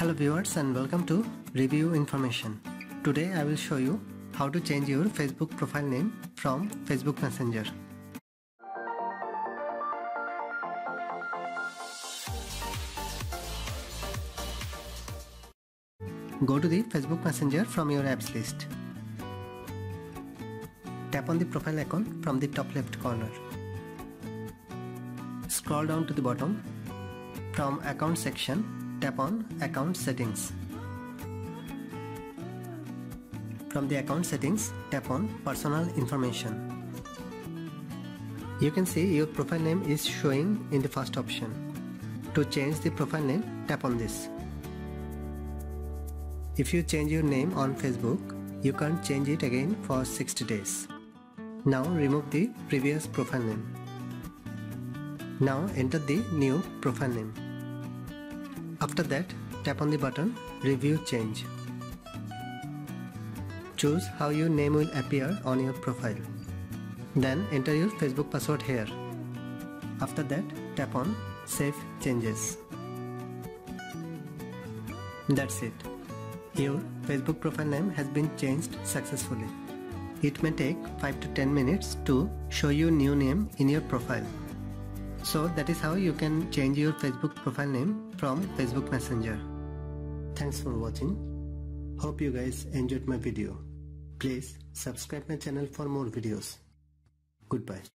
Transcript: Hello viewers and welcome to Review Information. Today I will show you how to change your Facebook profile name from Facebook Messenger. Go to the Facebook Messenger from your apps list. Tap on the profile icon from the top left corner. Scroll down to the bottom. From account section, tap on Account Settings. From the Account Settings, tap on Personal Information. You can see your profile name is showing in the first option. To change the profile name, tap on this. If you change your name on Facebook, you can't change it again for 60 days. Now remove the previous profile name. Now enter the new profile name. After that, tap on the button Review Change. Choose how your name will appear on your profile. Then enter your Facebook password here. After that, tap on Save Changes. That's it. Your Facebook profile name has been changed successfully. It may take 5 to 10 minutes to show you new name in your profile. So that is how you can change your Facebook profile name from Facebook Messenger. Thanks for watching. Hope you guys enjoyed my video. Please subscribe my channel for more videos. Goodbye.